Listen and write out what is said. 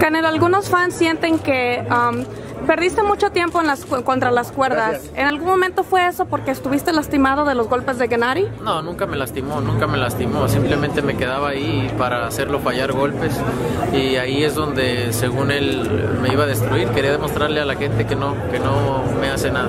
Canelo, algunos fans sienten que perdiste mucho tiempo en contra las cuerdas. Gracias. ¿En algún momento fue eso porque estuviste lastimado de los golpes de Gennady? No, nunca me lastimó. Simplemente me quedaba ahí para hacerlo fallar golpes. Y ahí es donde, según él, me iba a destruir. Quería demostrarle a la gente que no me hace nada.